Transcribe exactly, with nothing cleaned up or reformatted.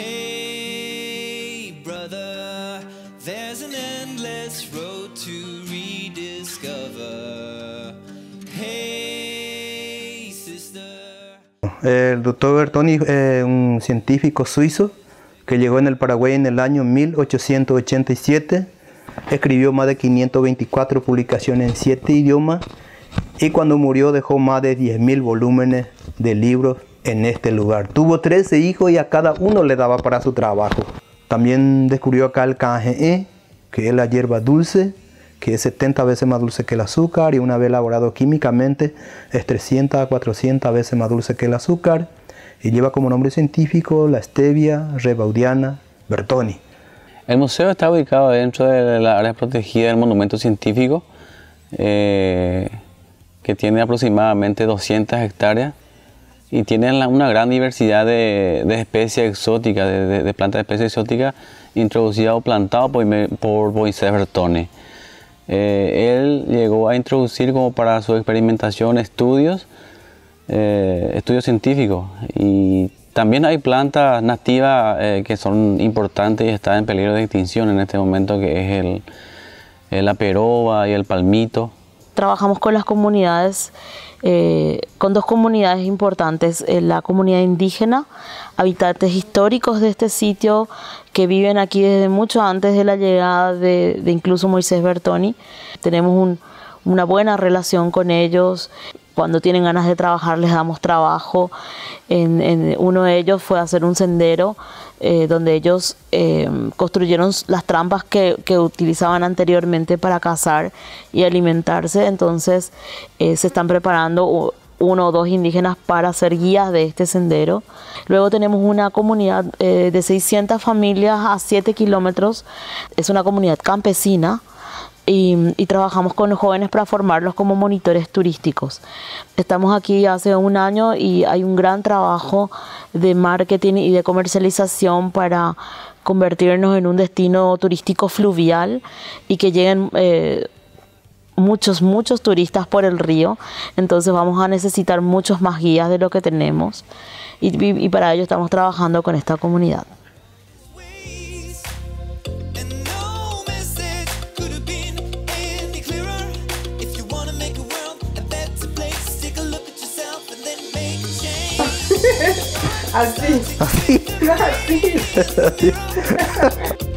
Hey, brother, there's an endless road to rediscover. Hey, sister. El doctor Bertoni es eh, un científico suizo que llegó en el Paraguay en el año mil ochocientos ochenta y siete. Escribió más de quinientas veinticuatro publicaciones en siete idiomas y cuando murió dejó más de diez mil volúmenes de libros en este lugar. Tuvo trece hijos y a cada uno le daba para su trabajo. También descubrió acá el canjeé, que es la hierba dulce, que es setenta veces más dulce que el azúcar, y una vez elaborado químicamente es trescientas a cuatrocientas veces más dulce que el azúcar, y lleva como nombre científico la stevia rebaudiana Bertoni. El museo está ubicado dentro de la área protegida del monumento científico, eh, que tiene aproximadamente doscientas hectáreas y tiene una gran diversidad de, de especies exóticas, de, de, de plantas de especies exóticas introducidas o plantadas por, por Moisés Bertoni. Eh, él llegó a introducir como para su experimentación estudios, eh, estudios científicos, y también hay plantas nativas eh, que son importantes y están en peligro de extinción en este momento, que es el, el, la peroba y el palmito. Trabajamos con las comunidades, eh, con dos comunidades importantes, eh, la comunidad indígena, habitantes históricos de este sitio que viven aquí desde mucho antes de la llegada de, de incluso Moisés Bertoni. Tenemos un, una buena relación con ellos. Cuando tienen ganas de trabajar les damos trabajo. En, en uno de ellos fue hacer un sendero eh, donde ellos eh, construyeron las trampas que, que utilizaban anteriormente para cazar y alimentarse. Entonces eh, se están preparando uno o dos indígenas para ser guías de este sendero. Luego tenemos una comunidad eh, de seiscientas familias a siete kilómetros. Es una comunidad campesina. Y, y trabajamos con los jóvenes para formarlos como monitores turísticos. Estamos aquí hace un año y hay un gran trabajo de marketing y de comercialización para convertirnos en un destino turístico fluvial y que lleguen eh, muchos, muchos turistas por el río. Entonces vamos a necesitar muchos más guías de lo que tenemos y, y, y para ello estamos trabajando con esta comunidad. Así. Así. Así.